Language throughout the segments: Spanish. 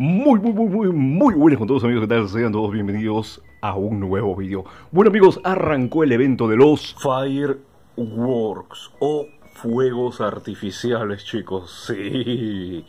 Muy buenas con todos, amigos. ¿Qué tal? Sean todos bienvenidos a un nuevo video. Bueno, amigos, arrancó el evento de los Fireworks o fuegos artificiales, chicos. Sí.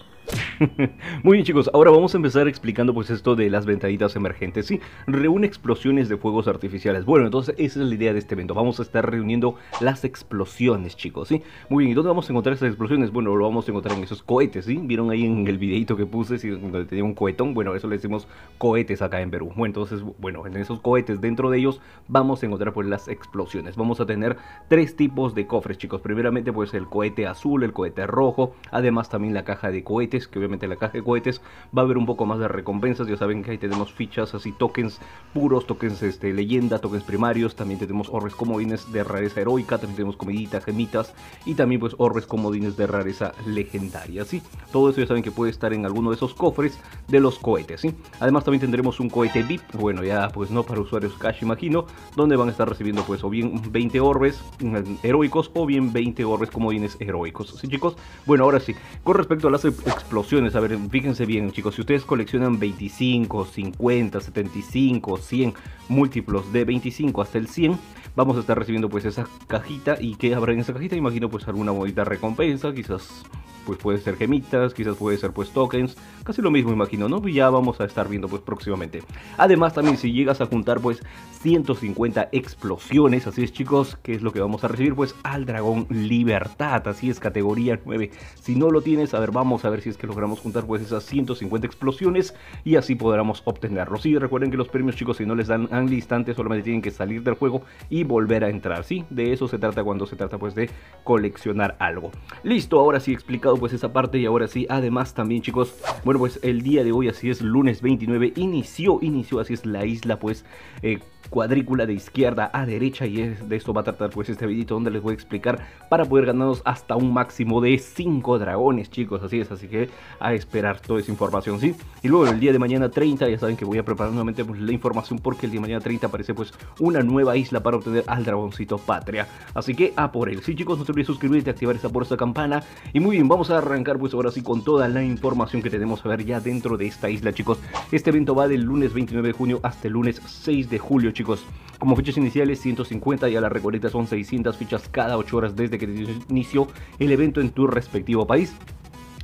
Muy bien, chicos, ahora vamos a empezar explicando pues esto de las ventanitas emergentes. Sí, reúne explosiones de fuegos artificiales. Bueno, entonces esa es la idea de este evento. Vamos a estar reuniendo las explosiones, chicos, ¿sí? Muy bien, ¿y dónde vamos a encontrar esas explosiones? Bueno, lo vamos a encontrar en esos cohetes, ¿sí? Vieron ahí en el videito que puse, ¿sí? Donde tenía un cohetón. Bueno, eso le decimos cohetes acá en Perú. Bueno, entonces, bueno, en esos cohetes, dentro de ellos vamos a encontrar pues las explosiones. Vamos a tener tres tipos de cofres, chicos. Primeramente pues el cohete azul, el cohete rojo, además también la caja de cohetes, que obviamente en la caja de cohetes va a haber un poco más de recompensas. Ya saben que ahí tenemos fichas así, tokens puros, tokens leyenda, tokens primarios. También tenemos orbes comodines de rareza heroica, también tenemos comiditas, gemitas y también pues orbes comodines de rareza legendaria, ¿sí? Todo eso ya saben que puede estar en alguno de esos cofres de los cohetes, ¿sí? Además también tendremos un cohete VIP, bueno, ya pues no para usuarios cash, imagino, donde van a estar recibiendo pues o bien 20 orbes heroicos o bien 20 orbes comodines heroicos, ¿sí, chicos? Bueno, ahora sí, con respecto a las explosiones, a ver, fíjense bien, chicos, si ustedes coleccionan 25, 50, 75, 100, múltiplos de 25 hasta el 100, vamos a estar recibiendo pues esa cajita. ¿Y qué habrá en esa cajita? Imagino pues alguna bonita recompensa, quizás pues puede ser gemitas, quizás puede ser pues tokens, casi lo mismo imagino, ¿no? Y ya vamos a estar viendo pues próximamente. Además también si llegas a juntar pues 150 explosiones, así es, chicos, que es lo que vamos a recibir pues al dragón Libertad, así es, categoría 9. Si no lo tienes, a ver, vamos a ver si es que logramos juntar pues esas 150 explosiones y así podremos obtenerlos. Y recuerden que los premios, chicos, si no les dan al instante, solamente tienen que salir del juego y volver a entrar, ¿sí? De eso se trata cuando se trata pues de coleccionar algo. Listo, ahora sí explicado pues esa parte. Y ahora sí, además también, chicos, bueno, pues el día de hoy, así es, lunes 29, inició, así es, la isla pues cuadrícula de izquierda a derecha, y de esto va a tratar pues este videito, donde les voy a explicar para poder ganarnos hasta un máximo de 5 dragones, chicos, así es, así que a esperar toda esa información, ¿sí? Y luego el día de mañana 30, ya saben que voy a preparar nuevamente pues la información, porque el día de mañana 30 aparece pues una nueva isla para obtener al dragoncito patria, así que a por él, ¿sí, chicos? No te olvides suscribirte, activar esa por esa campana. Y muy bien, vamos a arrancar pues ahora sí con toda la información que tenemos, a ver, ya dentro de esta isla, chicos. Este evento va del lunes 29 de junio hasta el lunes 6 de julio, chicos. Como fichas iniciales 150, y a la recolecta son 600 fichas cada 8 horas desde que inició el evento en tu respectivo país.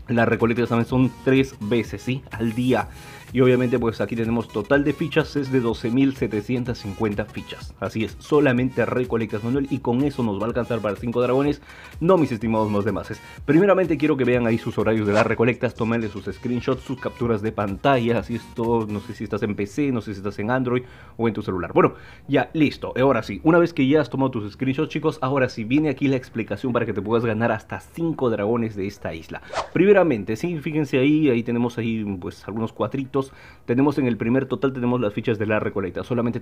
Las recolectas también son 3 veces, ¿sí? Al día. Y obviamente pues aquí tenemos total de fichas es de 12.750 fichas. Así es, solamente recolectas, Manuel, y con eso nos va a alcanzar para 5 dragones. No, mis estimados más demases. Primeramente quiero que vean ahí sus horarios de las recolectas, tómenle sus screenshots, sus capturas de pantalla. Así es todo, no sé si estás en PC, no sé si estás en Android o en tu celular. Bueno, ya, listo. Ahora sí, una vez que ya has tomado tus screenshots, chicos, ahora sí viene aquí la explicación para que te puedas ganar hasta 5 dragones de esta isla. Primeramente, sí, fíjense ahí, tenemos ahí pues algunos cuatritos. Tenemos en el primer total, tenemos las fichas de la recolecta. Solamente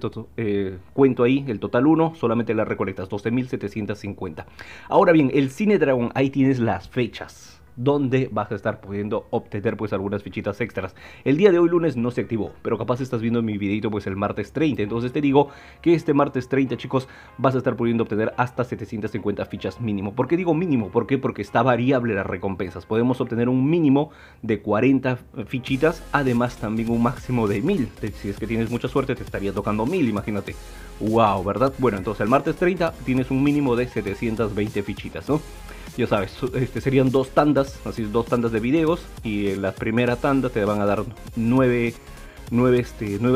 cuento ahí el total 1, solamente las recolectas, 12.750. Ahora bien, el Cine Dragón, ahí tienes las fechas donde vas a estar pudiendo obtener pues algunas fichitas extras. El día de hoy lunes no se activó, pero capaz estás viendo mi videito pues el martes 30, entonces te digo que este martes 30, chicos, vas a estar pudiendo obtener hasta 750 fichas mínimo. ¿Por qué digo mínimo? ¿Por qué? Porque está variable las recompensas. Podemos obtener un mínimo de 40 fichitas, además también un máximo de 1000. Si es que tienes mucha suerte te estaría tocando 1000, imagínate. Wow, ¿verdad? Bueno, entonces el martes 30 tienes un mínimo de 720 fichitas, ¿no? Ya sabes, serían 2 tandas, así es, 2 tandas de videos, y en la primera tanda te van a dar 9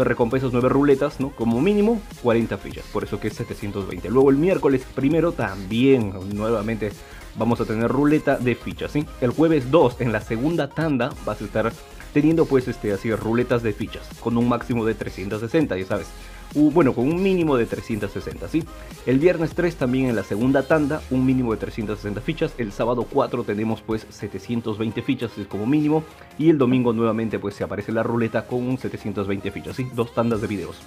recompensas, 9 ruletas, ¿no? Como mínimo 40 fichas, por eso que es 720. Luego el miércoles primero también, nuevamente, vamos a tener ruleta de fichas, ¿sí? El jueves 2, en la segunda tanda, vas a estar teniendo pues así ruletas de fichas, con un máximo de 360, ya sabes. Bueno, con un mínimo de 360, ¿sí? El viernes 3 también en la segunda tanda, un mínimo de 360 fichas. El sábado 4 tenemos pues 720 fichas como mínimo. Y el domingo nuevamente pues se aparece la ruleta con un 720 fichas, ¿sí? 2 tandas de videos.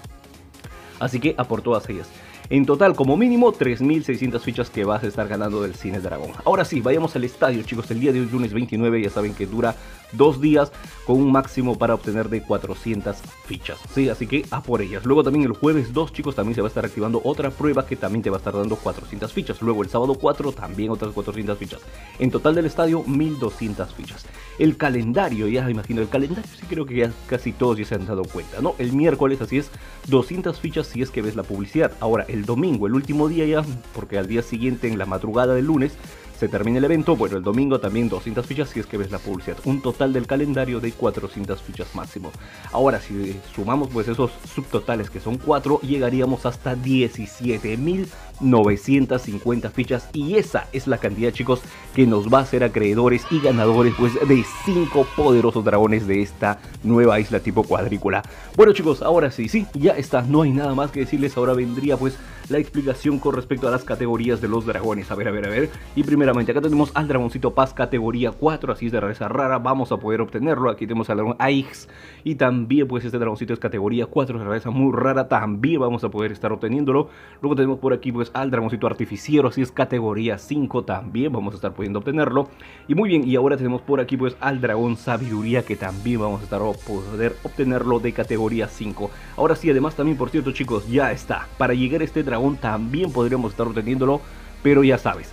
Así que a por todas ellas. En total, como mínimo, 3.600 fichas que vas a estar ganando del Cine Dragón. Ahora sí, vayamos al estadio, chicos. El día de hoy, lunes 29, ya saben que dura 2 días, con un máximo para obtener de 400 fichas, ¿sí? Así que a por ellas. Luego también el jueves 2, chicos, también se va a estar activando otra prueba que también te va a estar dando 400 fichas. Luego el sábado 4, también otras 400 fichas. En total del estadio, 1.200 fichas. el calendario, ya me imagino, el calendario sí creo que ya casi todos ya se han dado cuenta, ¿no? El miércoles, así es, 200 fichas si es que ves la publicidad. Ahora, el domingo, el último día ya, porque al día siguiente, en la madrugada del lunes, se termina el evento. Bueno, el domingo también 200 fichas si es que ves la publicidad. Un total del calendario de 400 fichas máximo. Ahora, si sumamos pues esos subtotales, que son 4, llegaríamos hasta 17.950 fichas. Y esa es la cantidad, chicos, que nos va a hacer acreedores y ganadores pues de 5 poderosos dragones de esta nueva isla tipo cuadrícula. Bueno, chicos, ahora sí, ya está. No hay nada más que decirles. Ahora vendría pues la explicación con respecto a las categorías de los dragones. A ver. Y primeramente acá tenemos al dragoncito Paz categoría 4, así es, de rareza rara, vamos a poder obtenerlo. Aquí tenemos al dragón Aix, y también pues este dragoncito es categoría 4, de rareza muy rara, también vamos a poder estar obteniéndolo. Luego tenemos por aquí pues al dragoncito Artificiero, así es, categoría 5, también vamos a estar pudiendo obtenerlo. Y muy bien, y ahora tenemos por aquí pues al dragón Sabiduría, que también vamos a estar poder obtenerlo de categoría 5. Ahora sí, además también, por cierto, chicos, ya está, para llegar a este dragón también podríamos estar obteniéndolo, pero ya sabes,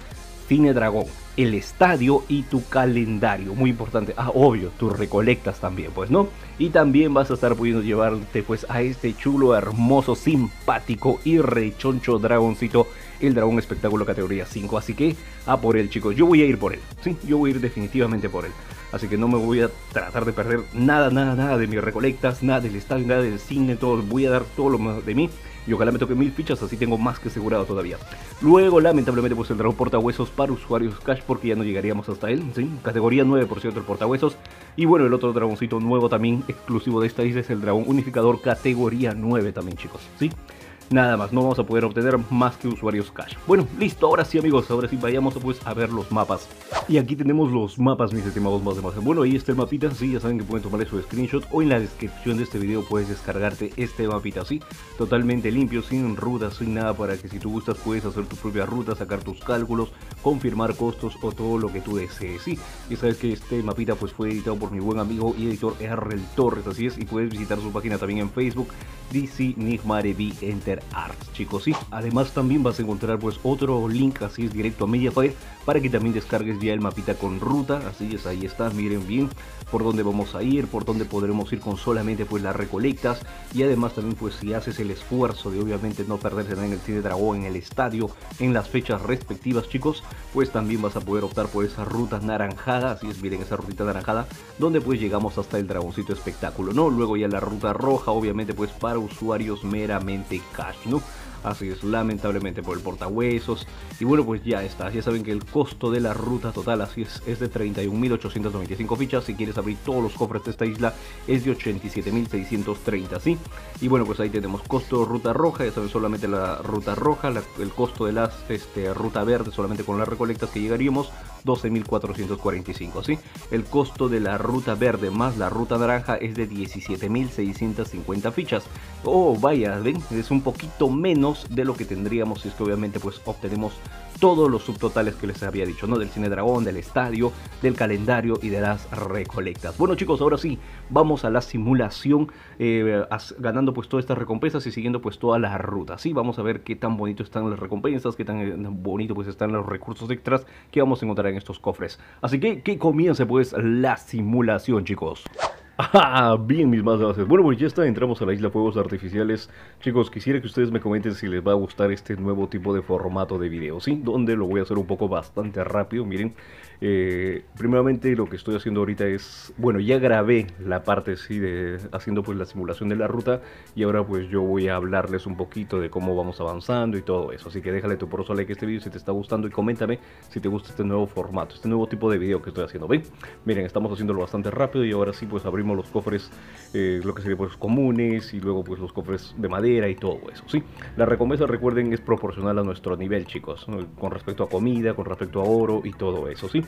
Cine Dragón, el estadio y tu calendario, muy importante. Ah, obvio, tus recolectas también, pues, ¿no? Y también vas a estar pudiendo llevarte pues a este chulo, hermoso, simpático y rechoncho dragoncito, el dragón espectáculo categoría 5. Así que a por él, chicos. Yo voy a ir por él, sí, yo voy a ir definitivamente por él. Así que no me voy a tratar de perder nada de mis recolectas, nada del estadio, nada del cine, todo. Voy a dar todo lo mejor de mí. Y ojalá me toque 1000 fichas, así tengo más que asegurado todavía. Luego, lamentablemente, pues el dragón portahuesos para usuarios cash, porque ya no llegaríamos hasta él, ¿sí? Categoría 9% el portahuesos. Y bueno, el otro dragoncito nuevo también, exclusivo de esta isla, es el dragón unificador categoría 9 también, chicos, ¿sí? Nada más, no vamos a poder obtener más que usuarios cash. Bueno, listo, ahora sí, amigos, ahora sí vayamos pues a ver los mapas. Y aquí tenemos los mapas, mis estimados más de más. Bueno, ahí está el mapita, sí, ya saben que pueden tomar su screenshot, o en la descripción de este video puedes descargarte este mapita, sí, totalmente limpio, sin rutas, sin nada, para que si tú gustas puedes hacer tu propia ruta, sacar tus cálculos, confirmar costos o todo lo que tú desees, sí. Y sabes que este mapita pues fue editado por mi buen amigo y editor Esrel Torres, así es, y puedes visitar su página también en Facebook, DC NIGHTMARE by Enter Arts, chicos, sí. Además también vas a encontrar pues otro link, así es, directo a Mediafire, para que también descargues ya el mapita con ruta, así es, ahí está, miren bien por dónde vamos a ir, por dónde podremos ir con solamente pues las recolectas. Y además también pues si haces el esfuerzo de obviamente no perderse en el Cine Dragón, en el estadio, en las fechas respectivas, chicos, pues también vas a poder optar por esa ruta naranjada, así es, miren esa rutita naranjada, donde pues llegamos hasta el dragoncito espectáculo, ¿no? Luego ya la ruta roja, obviamente pues para usuarios meramente caros, ¿no? Así es, lamentablemente por el portahuesos. Y bueno, pues ya está, ya saben que el costo de la ruta total, así es de 31.895 fichas. Si quieres abrir todos los cofres de esta isla es de 87.630, ¿sí? Y bueno, pues ahí tenemos costo ruta roja, ya saben, solamente la ruta roja, el costo de las ruta verde, solamente con las recolectas que llegaríamos, 12.445, ¿sí? El costo de la ruta verde más la ruta naranja es de 17.650 fichas. Oh, vaya, ven, es un poquito menos de lo que tendríamos si es que obviamente pues obtenemos todos los subtotales que les había dicho, ¿no? Del Cine Dragón, del estadio, del calendario y de las recolectas. Bueno, chicos, ahora sí, vamos a la simulación, ganando pues todas estas recompensas y siguiendo pues todas las rutas, ¿sí? Vamos a ver qué tan bonito están las recompensas, qué tan bonito pues están los recursos extras que vamos a encontrar en estos cofres. Así que comience pues la simulación, chicos. Ah, bien, mis más bases. Bueno, pues ya está, entramos a la isla Fuegos Artificiales. Chicos, quisiera que ustedes me comenten si les va a gustar este nuevo tipo de formato de video, ¿sí? Donde lo voy a hacer un poco bastante rápido, miren. Primeramente lo que estoy haciendo ahorita es, bueno, ya grabé la parte, sí, de haciendo pues la simulación de la ruta. Y ahora pues yo voy a hablarles un poquito de cómo vamos avanzando y todo eso. Así que déjale tu poroso like a este video si te está gustando, y coméntame si te gusta este nuevo formato, este nuevo tipo de video que estoy haciendo, ¿ven? Miren, estamos haciéndolo bastante rápido y ahora sí pues abrimos los cofres, lo que sería pues comunes, y luego pues los cofres de madera y todo eso, ¿sí? La recompensa, recuerden, es proporcional a nuestro nivel, chicos, ¿no? Con respecto a comida, con respecto a oro y todo eso, ¿sí?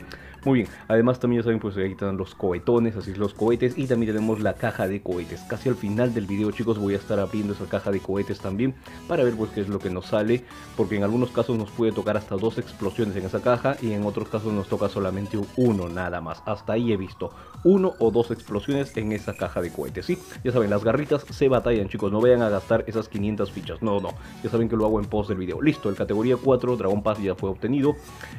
Muy bien, además también ya saben pues ahí están los cohetones, así es, los cohetes, y también tenemos la caja de cohetes. Casi al final del video, chicos, voy a estar abriendo esa caja de cohetes también, para ver pues qué es lo que nos sale, porque en algunos casos nos puede tocar hasta 2 explosiones en esa caja, y en otros casos nos toca solamente uno nada más. Hasta ahí he visto, 1 o 2 explosiones fichas en esa caja de cohetes, ¿sí? Ya saben, las garritas se batallan, chicos, no vayan a gastar esas 500 fichas, no, ya saben que lo hago en post del video. Listo, el categoría 4, Dragon Pass, ya fue obtenido,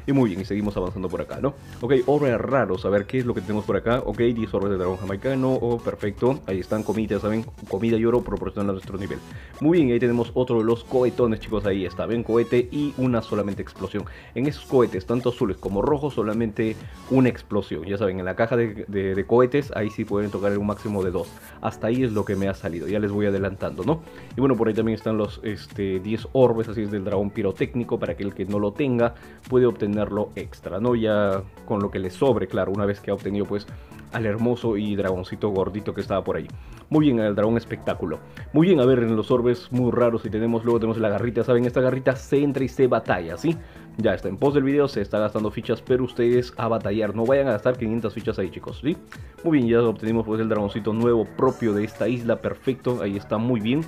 y muy bien, y seguimos avanzando por acá, ¿no? Ok, orbes raros, a ver qué es lo que tenemos por acá. Ok, 10 orbes de dragón jamaicano, oh, perfecto, ahí están, comida, saben, comida y oro proporcionan a nuestro nivel. Muy bien, ahí tenemos otro de los cohetones, chicos, ahí está, ven, cohete y una solamente explosión. En esos cohetes, tanto azules como rojos, solamente una explosión, ya saben, en la caja de cohetes, ahí sí pueden tocar un máximo de 2, hasta ahí es lo que me ha salido, ya les voy adelantando, ¿no? Y bueno, por ahí también están los 10 orbes, así es, del dragón pirotécnico, para aquel que no lo tenga, puede obtenerlo extra, ¿no? Ya con lo que le sobre, claro, una vez que ha obtenido, pues, al hermoso y dragoncito gordito que estaba por ahí. Muy bien, al dragón espectáculo. Muy bien, a ver, en los orbes muy raros, y luego tenemos la garrita, ¿saben? Esta garrita se entra y se batalla, ¿sí? Ya está, en post del video se está gastando fichas, pero ustedes a batallar, no vayan a gastar 500 fichas ahí, chicos, ¿sí? Muy bien, ya obtenimos pues el dragoncito nuevo propio de esta isla, perfecto, ahí está, muy bien.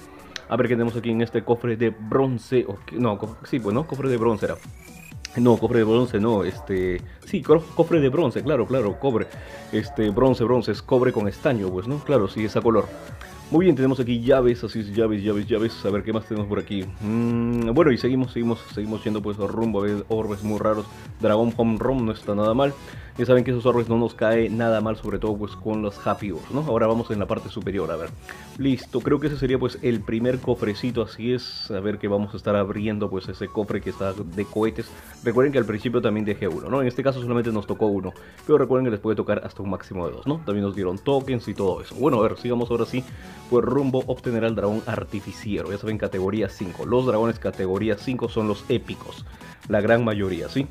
A ver qué tenemos aquí en este cofre de bronce, cobre con estaño, pues, ¿no? Claro, sí, es a color. Muy bien, tenemos aquí llaves, así es, llaves, a ver qué más tenemos por aquí. Bueno, y seguimos yendo pues rumbo a ver orbes muy raros. Dragon Home Run no está nada mal. Ya saben que esos orbes no nos cae nada mal, sobre todo pues con los Happy Wars, ¿no? Ahora vamos en la parte superior, a ver. Listo, creo que ese sería pues el primer cofrecito, así es. A ver que vamos a estar abriendo pues ese cofre que está de cohetes. Recuerden que al principio también dejé uno, ¿no? En este caso solamente nos tocó uno, pero recuerden que les puede tocar hasta un máximo de 2, ¿no? También nos dieron tokens y todo eso. Bueno, a ver, sigamos ahora sí, pues rumbo a obtener al dragón artificiero. Ya saben, categoría 5. Los dragones categoría 5 son los épicos, la gran mayoría, ¿sí?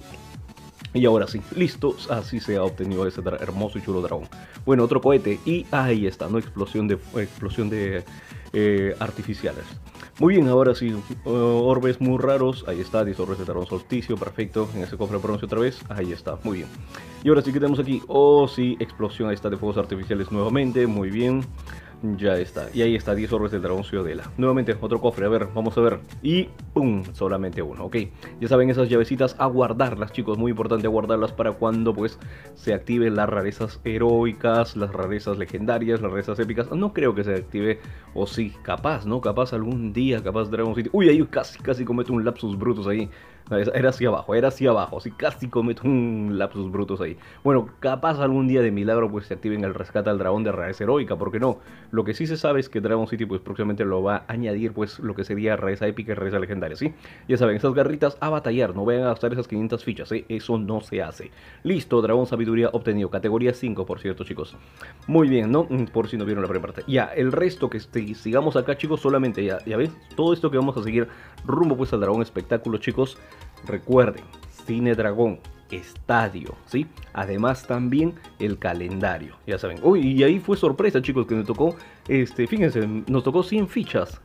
Y ahora sí, listo, así se ha obtenido ese hermoso y chulo dragón. Bueno, otro cohete y ahí está, ¿no? Explosión de artificiales. Muy bien, ahora sí, orbes muy raros, ahí está, 10 orbes de dragón solsticio, perfecto, en ese cofre de bronce otra vez, ahí está, muy bien. Y ahora sí que tenemos aquí, oh sí, explosión, ahí está, de fuegos artificiales nuevamente, muy bien. Ya está, y ahí está, 10 orbes del dragón ciudadela. Nuevamente, otro cofre, a ver, vamos a ver. Y ¡pum! Solamente uno, ok. Ya saben, esas llavecitas, a guardarlas, chicos. Muy importante guardarlas para cuando, pues, se activen las rarezas heroicas, las rarezas legendarias, las rarezas épicas. No creo que se active, o sí, capaz, ¿no? Capaz algún día, capaz Dragon City. Uy, ahí casi cometo un lapsus brutus ahí. Era hacia abajo, así casi cometo un lapsus brutus ahí. Bueno, capaz algún día de milagro pues se activen el rescate al dragón de rareza heroica, ¿por qué no? Lo que sí se sabe es que Dragon City pues próximamente lo va a añadir pues lo que sería rareza épica y rareza legendaria, ¿sí? Ya saben, esas garritas a batallar, no vayan a gastar esas 500 fichas, ¿eh? Eso no se hace. Listo, dragón sabiduría obtenido, categoría 5 por cierto, chicos. Muy bien, ¿no? Por si no vieron la primera parte. Ya, el resto que sigamos acá, chicos, solamente ya ves, todo esto que vamos a seguir rumbo pues al dragón espectáculo, chicos. Recuerden, Cine Dragón, Estadio, ¿sí? Además también el calendario, ya saben. Uy, y ahí fue sorpresa, chicos, que nos tocó, fíjense, nos tocó 100 fichas.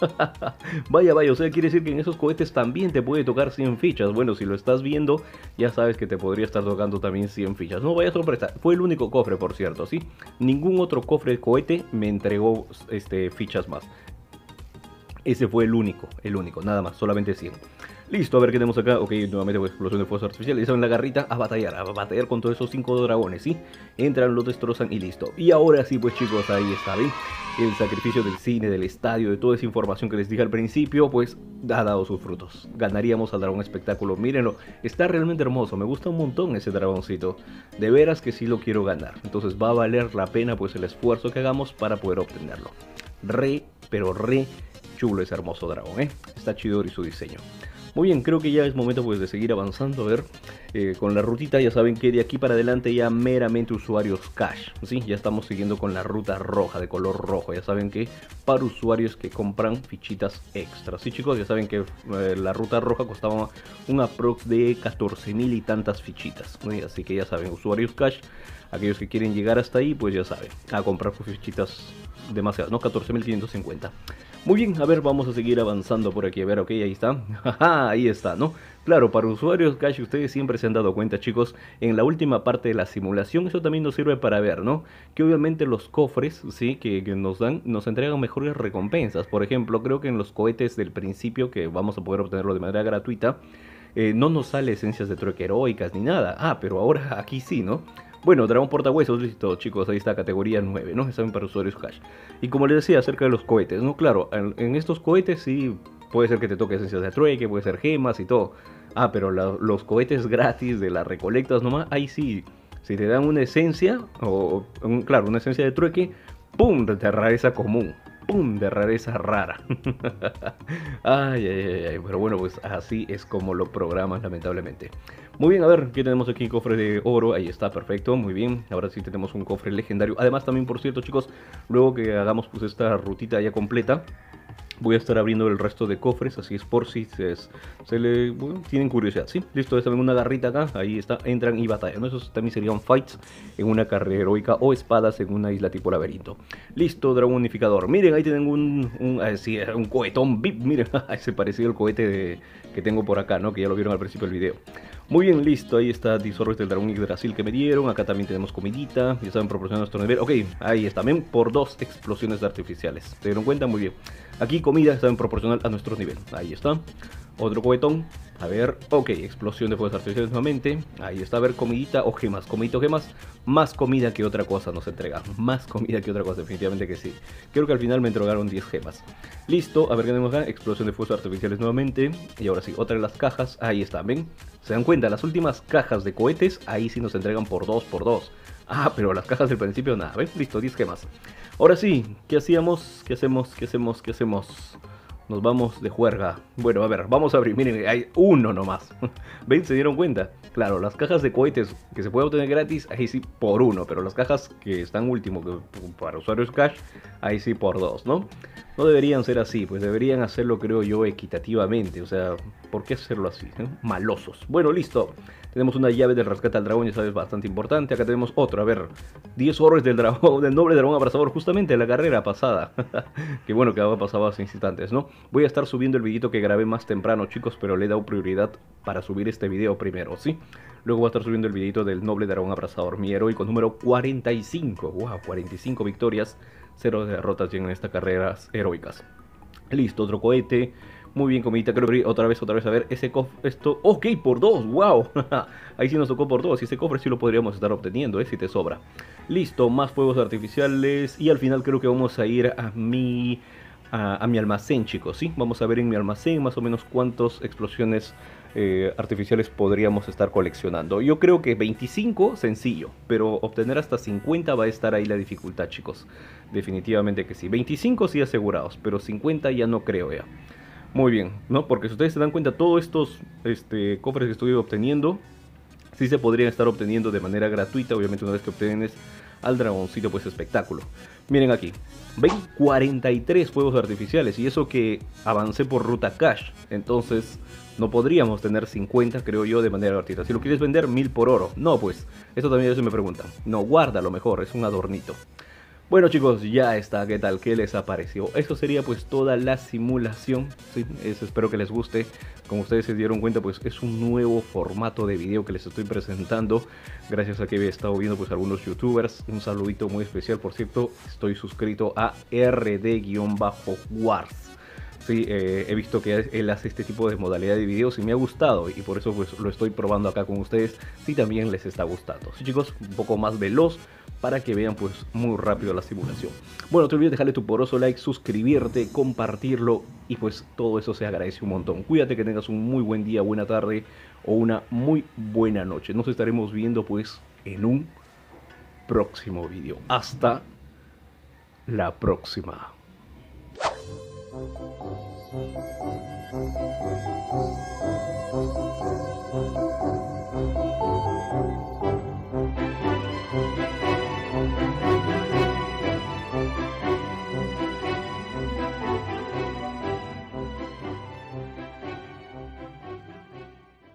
vaya, o sea, quiere decir que en esos cohetes también te puede tocar 100 fichas. Bueno, si lo estás viendo, ya sabes que te podría estar tocando también 100 fichas. No, vaya sorpresa, fue el único cofre, por cierto, ¿sí? Ningún otro cofre de cohete me entregó, fichas más. Ese fue el único, nada más, solamente 100. Listo, a ver qué tenemos acá. Ok, nuevamente pues, explosión de fuegos artificiales. Ya saben, la garrita a batallar con todos esos 5 dragones, ¿sí? Entran, los destrozan y listo. Y ahora sí, pues chicos, ahí está, ¿ven? El sacrificio del cine, del estadio, de toda esa información que les dije al principio, pues ha dado sus frutos. Ganaríamos al dragón espectáculo, mírenlo. Está realmente hermoso, me gusta un montón ese dragoncito. De veras que sí lo quiero ganar. Entonces va a valer la pena pues el esfuerzo que hagamos para poder obtenerlo. Pero re chulo ese hermoso dragón, ¿eh? Está chido y su diseño. Muy bien, creo que ya es momento pues de seguir avanzando, a ver, con la rutita. Ya saben que de aquí para adelante ya meramente usuarios cash, ¿sí? Ya estamos siguiendo con la ruta roja, de color rojo, ya saben que para usuarios que compran fichitas extras, ¿sí, chicos? Ya saben que la ruta roja costaba un aprox de 14.000 y tantas fichitas, ¿sí? Así que ya saben, usuarios cash, aquellos que quieren llegar hasta ahí, pues ya saben, a comprar fichitas demasiadas, ¿no? 14.550. Muy bien, a ver, vamos a seguir avanzando por aquí, a ver, ok, ahí está, ahí está, ¿no? Claro, para usuarios cash, ustedes siempre se han dado cuenta, chicos, en la última parte de la simulación, eso también nos sirve para ver, ¿no? Que obviamente los cofres, ¿sí? Que nos dan, nos entregan mejores recompensas. Por ejemplo, creo que en los cohetes del principio, que vamos a poder obtenerlo de manera gratuita, no nos sale esencias de trueque heroicas ni nada. Ah, pero ahora aquí sí, ¿no? Bueno, Dragón Portahuesos, listo chicos, ahí está, categoría 9, ¿no? Está bien para usuarios Hash. Y como les decía acerca de los cohetes, ¿no? Claro, en estos cohetes sí puede ser que te toque esencias de trueque, puede ser gemas y todo. Ah, pero los cohetes gratis de las recolectas nomás, ahí sí, si te dan una esencia, o claro, una esencia de trueque, ¡pum! De rareza común. ¡Pum! De rareza rara. Ay, ay, ay, pero bueno, pues así es como lo programas, lamentablemente. Muy bien, a ver, ¿qué tenemos aquí? Cofre de oro, ahí está, perfecto, muy bien. Ahora sí tenemos un cofre legendario. Además también, por cierto, chicos, luego que hagamos pues esta rutita ya completa, voy a estar abriendo el resto de cofres, así es por si bueno, tienen curiosidad, ¿sí? Listo, esta una garrita acá, ahí está, entran y batallan, ¿no? Esos también serían fights en una carrera heroica o espadas en una isla tipo laberinto. Listo, dragón unificador, miren, ahí tienen un cohetón VIP, miren, ese parecido al cohete que tengo por acá, ¿no? Que ya lo vieron al principio del video. Muy bien, listo, ahí está Disorres del Dragón Yggdrasil que me dieron, acá también tenemos comidita, ya saben, proporcionar nuestro nivel, ok, ahí está, también por 2 explosiones artificiales, ¿se dieron cuenta? Muy bien, aquí comida está en proporcional a nuestro nivel, ahí está, otro cohetón, a ver, ok, explosión de fuegos artificiales nuevamente, ahí está, a ver, comidita o gemas, comidita o gemas, más comida que otra cosa nos entrega, más comida que otra cosa, definitivamente que sí, creo que al final me entregaron 10 gemas, listo, a ver qué tenemos acá, explosión de fuegos artificiales nuevamente, y ahora sí, otra de las cajas, ahí está, ven, se dan cuenta, las últimas cajas de cohetes, ahí sí nos entregan por 2. Ah, pero las cajas del principio nada, ¿ves? Listo, 10 gemas. Ahora sí, ¿qué hacíamos? ¿Qué hacemos? Nos vamos de juerga. Bueno, a ver, vamos a abrir, miren, hay uno nomás. ¿Ven? ¿Se dieron cuenta? Claro, las cajas de cohetes que se puede obtener gratis, ahí sí por 1, pero las cajas que están último para usuarios cash, ahí sí por 2, ¿no? No deberían ser así, pues deberían hacerlo, creo yo, equitativamente. O sea, ¿por qué hacerlo así? ¿Eh? Malosos. Bueno, listo. Tenemos una llave del rescate al dragón, ya sabes, bastante importante. Acá tenemos otro, a ver, 10 orbes del dragón, del noble dragón abrazador, justamente en la carrera pasada. Que bueno, que ha pasado hace instantes, ¿no? Voy a estar subiendo el videito que grabé más temprano, chicos, pero le he dado prioridad para subir este video primero, ¿sí? Luego voy a estar subiendo el videito del noble dragón abrazador, mi heroico número 45. ¡Wow! 45 victorias. 0 derrotas en estas carreras heroicas. Listo, otro cohete. Muy bien, comidita. Creo que otra vez. A ver, ese cofre. Esto. Ok, por 2. ¡Wow! Ahí sí nos tocó por 2. Y ese cofre sí lo podríamos estar obteniendo, si te sobra. Listo, más fuegos artificiales. Y al final creo que vamos a ir a mi almacén, chicos, ¿sí? Vamos a ver en mi almacén más o menos cuántas explosiones artificiales podríamos estar coleccionando. Yo creo que 25, sencillo, pero obtener hasta 50 va a estar ahí la dificultad, chicos. Definitivamente que sí. 25 sí asegurados, pero 50 ya no creo ya. Muy bien, ¿no? Porque si ustedes se dan cuenta, todos estos cofres que estuve obteniendo, sí se podrían estar obteniendo de manera gratuita, obviamente una vez que obtienes al dragoncito, pues espectáculo. Miren aquí, ven, 43 fuegos artificiales, y eso que avancé por ruta cash, entonces no podríamos tener 50, creo yo, de manera gratuita. Si lo quieres vender, 1000 por oro. No, pues, esto también a veces me preguntan. No, guárdalo mejor, es un adornito. Bueno chicos, ya está, ¿qué tal? ¿Qué les apareció? Esto sería pues toda la simulación, ¿sí? Espero que les guste. Como ustedes se dieron cuenta, pues es un nuevo formato de video que les estoy presentando, gracias a que he estado viendo pues algunos youtubers. Un saludito muy especial, por cierto, estoy suscrito a RD-Wars. Sí, he visto que él hace este tipo de modalidad de videos y me ha gustado, y por eso pues lo estoy probando acá con ustedes, si también les está gustando. Sí, chicos, un poco más veloz para que vean pues muy rápido la simulación. Bueno, no te olvides dejarle tu poderoso like, suscribirte, compartirlo, y pues todo eso se agradece un montón. Cuídate, que tengas un muy buen día, buena tarde o una muy buena noche. Nos estaremos viendo pues en un próximo video. Hasta la próxima. Thank you.